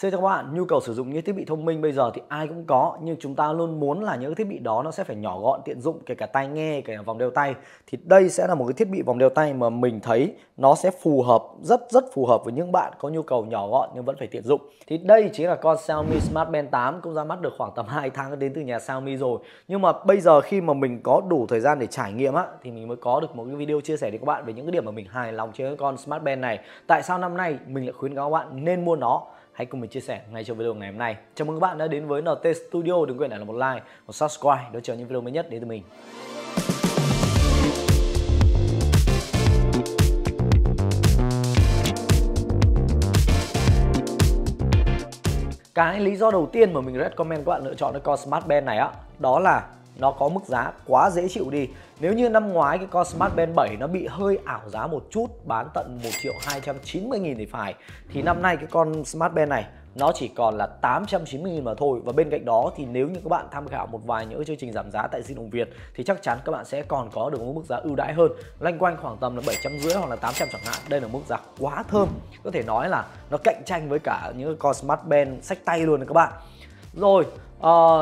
Xin chào các bạn, nhu cầu sử dụng những thiết bị thông minh bây giờ thì ai cũng có, nhưng chúng ta luôn muốn là những thiết bị đó nó sẽ phải nhỏ gọn, tiện dụng, kể cả tai nghe, kể cả vòng đeo tay. Thì đây sẽ là một cái thiết bị vòng đeo tay mà mình thấy nó sẽ phù hợp, rất phù hợp với những bạn có nhu cầu nhỏ gọn nhưng vẫn phải tiện dụng. Thì đây chính là con Xiaomi Smart Band 8, cũng ra mắt được khoảng tầm 2 tháng đến từ nhà Xiaomi rồi. Nhưng mà bây giờ khi mà mình có đủ thời gian để trải nghiệm á, thì mình mới có được một cái video chia sẻ đến các bạn về những cái điểm mà mình hài lòng trên con Smart Band này. Tại sao năm nay mình lại khuyến cáo các bạn nên mua nó? Hãy cùng mình chia sẻ ngay trong video ngày hôm nay. Chào mừng các bạn đã đến với NT Studio. Đừng quên để lại một like, một subscribe để chờ những video mới nhất đến từ mình. Cái lý do đầu tiên mà mình recommend các bạn lựa chọn cái con Smart Band này á, đó là nó có mức giá quá dễ chịu đi. Nếu như năm ngoái cái con Smart Band 7 nó bị hơi ảo giá một chút, bán tận 1.290.000 thì phải, thì năm nay cái con Smart Band này nó chỉ còn là 890.000 mà thôi. Và bên cạnh đó thì nếu như các bạn tham khảo một vài những chương trình giảm giá tại Điện máy Việt thì chắc chắn các bạn sẽ còn có được một mức giá ưu đãi hơn, loanh quanh khoảng tầm là 750 hoặc là 800 chẳng hạn. Đây là mức giá quá thơm, có thể nói là nó cạnh tranh với cả những con Smart Band xách tay luôn các bạn. Rồi,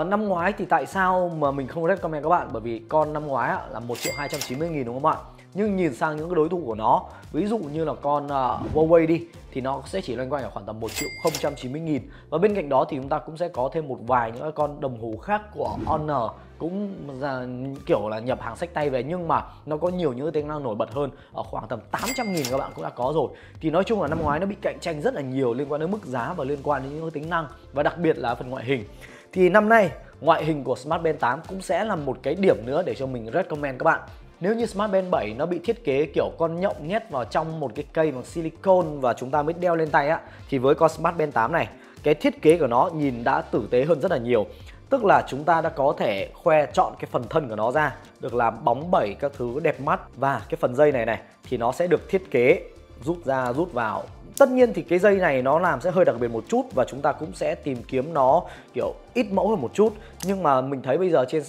năm ngoái thì tại sao mà mình không recommend các bạn? Bởi vì con năm ngoái là 1.290.000 đúng không ạ? Nhưng nhìn sang những cái đối thủ của nó, ví dụ như là con Huawei đi, thì nó sẽ chỉ loanh quanh ở khoảng tầm 1.090.000. Và bên cạnh đó thì chúng ta cũng sẽ có thêm một vài những con đồng hồ khác của Honor, cũng là kiểu là nhập hàng sách tay về nhưng mà nó có nhiều những tính năng nổi bật hơn, ở khoảng tầm 800.000 các bạn cũng đã có rồi. Thì nói chung là năm ngoái nó bị cạnh tranh rất là nhiều liên quan đến mức giá và liên quan đến những tính năng, và đặc biệt là phần ngoại hình. Thì năm nay ngoại hình của Smart Band 8 cũng sẽ là một cái điểm nữa để cho mình recommend các bạn. Nếu như Smart Band 7 nó bị thiết kế kiểu con nhộng nhét vào trong một cái cây bằng silicon và chúng ta mới đeo lên tay á, thì với con Smart Band 8 này, cái thiết kế của nó nhìn đã tử tế hơn rất là nhiều. Tức là chúng ta đã có thể khoe chọn cái phần thân của nó ra, được làm bóng bẩy các thứ đẹp mắt. Và cái phần dây này thì nó sẽ được thiết kế rút ra rút vào. Tất nhiên thì cái dây này nó làm sẽ hơi đặc biệt một chút, và chúng ta cũng sẽ tìm kiếm nó kiểu ít mẫu hơn một chút. Nhưng mà mình thấy bây giờ trên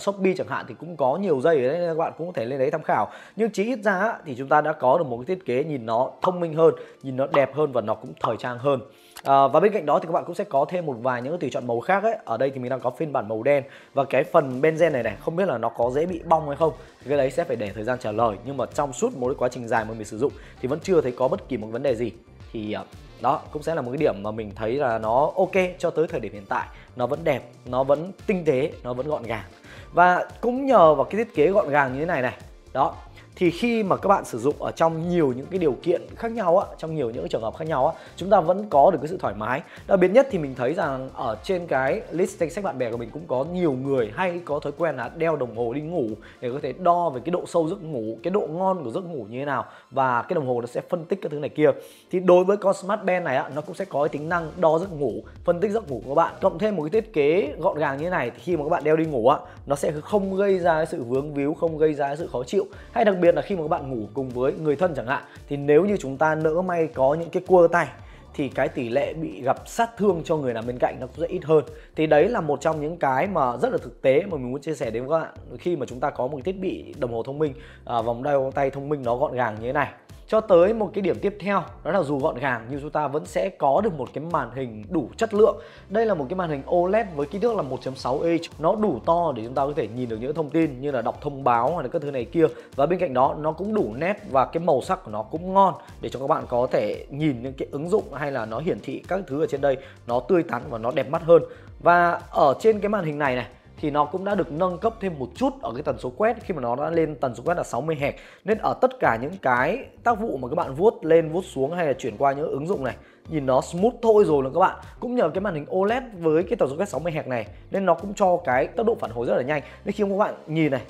Shopee chẳng hạn thì cũng có nhiều dây ở đấy, nên các bạn cũng có thể lên đấy tham khảo. Nhưng chí ít ra thì chúng ta đã có được một cái thiết kế nhìn nó thông minh hơn, nhìn nó đẹp hơn và nó cũng thời trang hơn. Và bên cạnh đó thì các bạn cũng sẽ có thêm một vài những tùy chọn màu khác ấy. Ở đây thì mình đang có phiên bản màu đen, và cái phần benzen này không biết là nó có dễ bị bong hay không thì cái đấy sẽ phải để thời gian trả lời. Nhưng mà trong suốt một cái quá trình dài mà mình sử dụng thì vẫn chưa thấy có bất kỳ một vấn đề gì. Thì đó cũng sẽ là một cái điểm mà mình thấy là nó ok cho tới thời điểm hiện tại. Nó vẫn đẹp, nó vẫn tinh tế, nó vẫn gọn gàng. Và cũng nhờ vào cái thiết kế gọn gàng như thế này đó, thì khi mà các bạn sử dụng ở trong nhiều những cái điều kiện khác nhau á, trong nhiều những trường hợp khác nhau á, chúng ta vẫn có được cái sự thoải mái. Đặc biệt nhất thì mình thấy rằng ở trên cái list danh sách bạn bè của mình cũng có nhiều người hay có thói quen là đeo đồng hồ đi ngủ để có thể đo về cái độ sâu giấc ngủ, cái độ ngon của giấc ngủ như thế nào, và cái đồng hồ nó sẽ phân tích các thứ này kia. Thì đối với con Smart Band này á, nó cũng sẽ có cái tính năng đo giấc ngủ, phân tích giấc ngủ của các bạn, cộng thêm một cái thiết kế gọn gàng như thế này thì khi mà các bạn đeo đi ngủ á, nó sẽ không gây ra cái sự vướng víu, không gây ra cái sự khó chịu. Hay đặc biệt là khi mà các bạn ngủ cùng với người thân chẳng hạn, thì nếu như chúng ta nỡ may có những cái quơ tay thì cái tỷ lệ bị gặp sát thương cho người nằm bên cạnh nó cũng sẽ ít hơn. Thì đấy là một trong những cái mà rất là thực tế mà mình muốn chia sẻ đến các bạn khi mà chúng ta có một thiết bị đồng hồ thông minh, vòng đeo tay thông minh nó gọn gàng như thế này. Cho tới một cái điểm tiếp theo, đó là dù gọn gàng nhưng chúng ta vẫn sẽ có được một cái màn hình đủ chất lượng. Đây là một cái màn hình OLED với kích thước là 1.6 inch. Nó đủ to để chúng ta có thể nhìn được những thông tin như là đọc thông báo hay là các thứ này kia. Và bên cạnh đó nó cũng đủ nét và cái màu sắc của nó cũng ngon để cho các bạn có thể nhìn những cái ứng dụng hay là nó hiển thị các thứ ở trên đây nó tươi tắn và nó đẹp mắt hơn. Và ở trên cái màn hình này thì nó cũng đã được nâng cấp thêm một chút ở cái tần số quét, khi mà nó đã lên tần số quét là 60 Hz, nên ở tất cả những cái tác vụ mà các bạn vuốt lên vuốt xuống hay là chuyển qua những ứng dụng này nhìn nó smooth thôi rồi là các bạn. Cũng nhờ cái màn hình OLED với cái tần số quét 60 Hz này nên nó cũng cho cái tốc độ phản hồi rất là nhanh, nên khi các bạn nhìn này,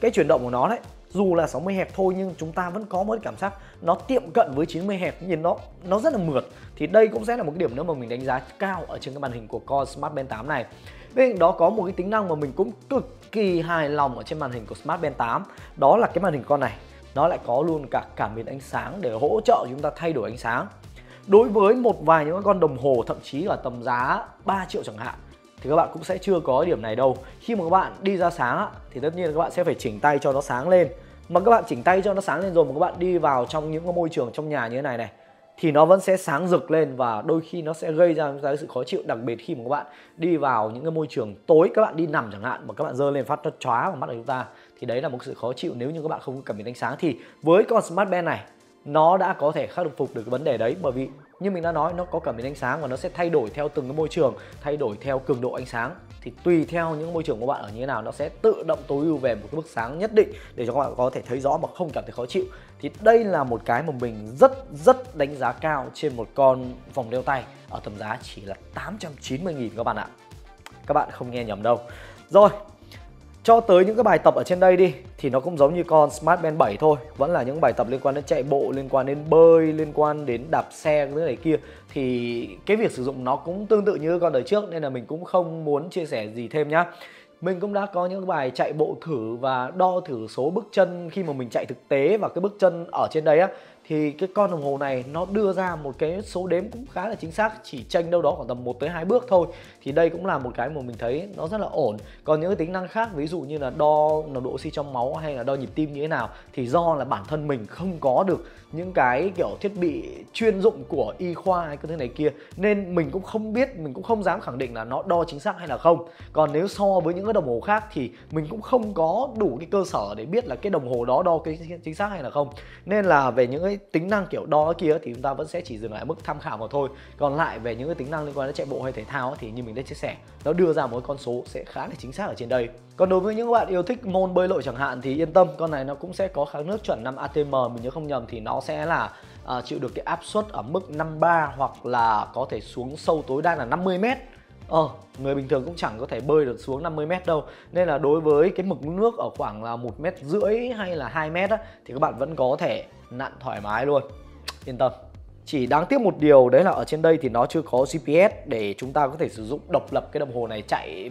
cái chuyển động của nó đấy, dù là 60 Hz thôi nhưng chúng ta vẫn có một cái cảm giác nó tiệm cận với 90 Hz, nhìn nó rất là mượt. Thì đây cũng sẽ là một cái điểm nữa mà mình đánh giá cao ở trên cái màn hình của con Smart Band 8 này. Bên cạnh đó có một cái tính năng mà mình cũng cực kỳ hài lòng ở trên màn hình của Smart Band 8, đó là cái màn hình con này nó lại có luôn cả cảm biến ánh sáng để hỗ trợ chúng ta thay đổi ánh sáng. Đối với một vài những con đồng hồ thậm chí là tầm giá 3 triệu chẳng hạn thì các bạn cũng sẽ chưa có điểm này đâu. Khi mà các bạn đi ra sáng thì tất nhiên các bạn sẽ phải chỉnh tay cho nó sáng lên. Mà các bạn chỉnh tay cho nó sáng lên rồi mà các bạn đi vào trong những cái môi trường trong nhà như thế này thì nó vẫn sẽ sáng rực lên và đôi khi nó sẽ gây ra sự khó chịu, đặc biệt khi mà các bạn đi vào những cái môi trường tối, các bạn đi nằm chẳng hạn mà các bạn dơ lên phát nó chóa vào mắt của chúng ta, thì đấy là một sự khó chịu nếu như các bạn không có cảm biến ánh sáng. Thì với con Smart Band này nó đã có thể khắc phục được cái vấn đề đấy, bởi vì như mình đã nói, nó có cảm biến ánh sáng và nó sẽ thay đổi theo từng cái môi trường, thay đổi theo cường độ ánh sáng, thì tùy theo những môi trường của bạn ở như thế nào nó sẽ tự động tối ưu về một cái mức sáng nhất định để cho các bạn có thể thấy rõ mà không cảm thấy khó chịu. Thì đây là một cái mà mình rất đánh giá cao trên một con vòng đeo tay ở tầm giá chỉ là 890.000 các bạn ạ. Các bạn không nghe nhầm đâu. Rồi, cho tới những cái bài tập ở trên đây đi, thì nó cũng giống như con Smart Band 7 thôi, vẫn là những bài tập liên quan đến chạy bộ, liên quan đến bơi, liên quan đến đạp xe, cái này kia, thì cái việc sử dụng nó cũng tương tự như con đời trước, nên là mình cũng không muốn chia sẻ gì thêm nhá. Mình cũng đã có những bài chạy bộ thử và đo thử số bước chân khi mà mình chạy thực tế, và cái bước chân ở trên đấy á, thì cái con đồng hồ này nó đưa ra một cái số đếm cũng khá là chính xác, chỉ chênh đâu đó khoảng tầm 1 tới 2 bước thôi. Thì đây cũng là một cái mà mình thấy nó rất là ổn. Còn những cái tính năng khác, ví dụ như là đo nồng độ oxy trong máu hay là đo nhịp tim như thế nào, thì do là bản thân mình không có được những cái kiểu thiết bị chuyên dụng của y khoa hay cái thứ này kia, nên mình cũng không biết, mình cũng không dám khẳng định là nó đo chính xác hay là không. Còn nếu so với những cái đồng hồ khác thì mình cũng không có đủ cái cơ sở để biết là cái đồng hồ đó đo cái chính xác hay là không. Nên là về những cái tính năng kiểu đo kia thì chúng ta vẫn sẽ chỉ dừng lại mức tham khảo mà thôi. Còn lại về những cái tính năng liên quan đến chạy bộ hay thể thao thì như mình đã chia sẻ, nó đưa ra một con số sẽ khá là chính xác ở trên đây. Còn đối với những bạn yêu thích môn bơi lội chẳng hạn thì yên tâm, con này nó cũng sẽ có kháng nước chuẩn 5 ATM, mình nhớ không nhầm thì nó sẽ là chịu được cái áp suất ở mức 53, hoặc là có thể xuống sâu tối đa là 50 m. Người bình thường cũng chẳng có thể bơi được xuống 50 m đâu. Nên là đối với cái mực nước ở khoảng là 1,5 m hay là 2 m á, thì các bạn vẫn có thể nặn thoải mái luôn, yên tâm. Chỉ đáng tiếc một điều đấy là ở trên đây thì nó chưa có GPS để chúng ta có thể sử dụng độc lập cái đồng hồ này, chạy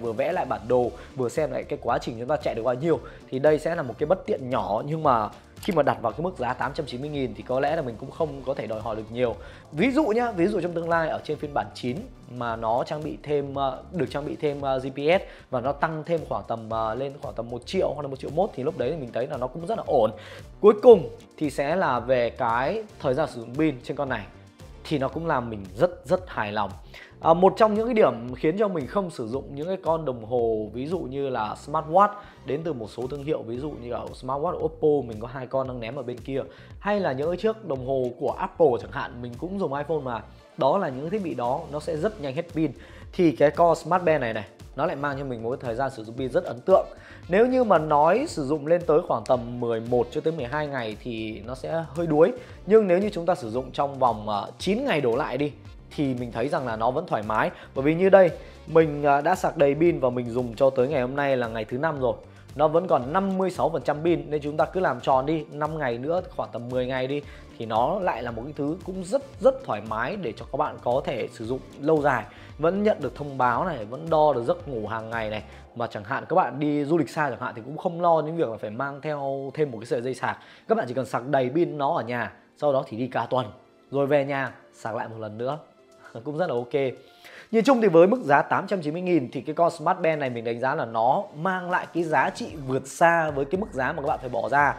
vừa vẽ lại bản đồ, vừa xem lại cái quá trình chúng ta chạy được bao nhiêu. Thì đây sẽ là một cái bất tiện nhỏ, nhưng mà khi mà đặt vào cái mức giá 890.000 thì có lẽ là mình cũng không có thể đòi hỏi được nhiều. Ví dụ nhá, ví dụ trong tương lai ở trên phiên bản 9 mà nó được trang bị thêm GPS và nó tăng thêm khoảng tầm lên khoảng tầm 1 triệu hoặc là 1,1 triệu, thì lúc đấy thì mình thấy là nó cũng rất là ổn. Cuối cùng thì sẽ là về cái thời gian sử dụng pin trên con này, thì nó cũng làm mình rất hài lòng. Một trong những cái điểm khiến cho mình không sử dụng những cái con đồng hồ ví dụ như là smartwatch đến từ một số thương hiệu, ví dụ như là smartwatch Oppo, mình có 2 con đang ném ở bên kia, hay là những cái chiếc đồng hồ của Apple chẳng hạn, mình cũng dùng iPhone mà, đó là những thiết bị đó nó sẽ rất nhanh hết pin. Thì cái con Smart Band này nó lại mang cho mình một thời gian sử dụng pin rất ấn tượng. Nếu như mà nói sử dụng lên tới khoảng tầm 11 cho tới 12 ngày thì nó sẽ hơi đuối, nhưng nếu như chúng ta sử dụng trong vòng 9 ngày đổ lại đi thì mình thấy rằng là nó vẫn thoải mái. Bởi vì như đây, mình đã sạc đầy pin và mình dùng cho tới ngày hôm nay là ngày thứ 5 rồi, nó vẫn còn 56% pin. Nên chúng ta cứ làm tròn đi, 5 ngày nữa, khoảng tầm 10 ngày đi, thì nó lại là một cái thứ cũng rất thoải mái để cho các bạn có thể sử dụng lâu dài, vẫn nhận được thông báo này, vẫn đo được giấc ngủ hàng ngày này. Mà chẳng hạn các bạn đi du lịch xa chẳng hạn thì cũng không lo những việc là phải mang theo thêm một cái sợi dây sạc. Các bạn chỉ cần sạc đầy pin nó ở nhà, sau đó thì đi cả tuần, rồi về nhà sạc lại một lần nữa, cũng rất là ok. Nhìn chung thì với mức giá 890.000 thì cái con Smart Band này mình đánh giá là nó mang lại cái giá trị vượt xa với cái mức giá mà các bạn phải bỏ ra.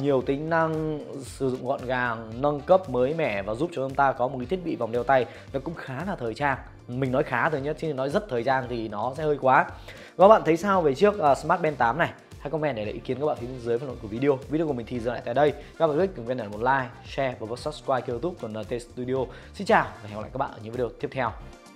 Nhiều tính năng sử dụng gọn gàng, nâng cấp mới mẻ và giúp cho chúng ta có một cái thiết bị vòng đeo tay nó cũng khá là thời trang. Mình nói khá thôi nhé, chứ nói rất thời trang thì nó sẽ hơi quá. Các bạn thấy sao về chiếc Smart Band 8 này? Hãy comment để lại ý kiến các bạn phía bên dưới phần luận của video. Video của mình thì dừng lại tại đây. Các bạn click cùng kênh này một like, share và subscribe kênh YouTube của NT Studio. Xin chào và hẹn gặp lại các bạn ở những video tiếp theo.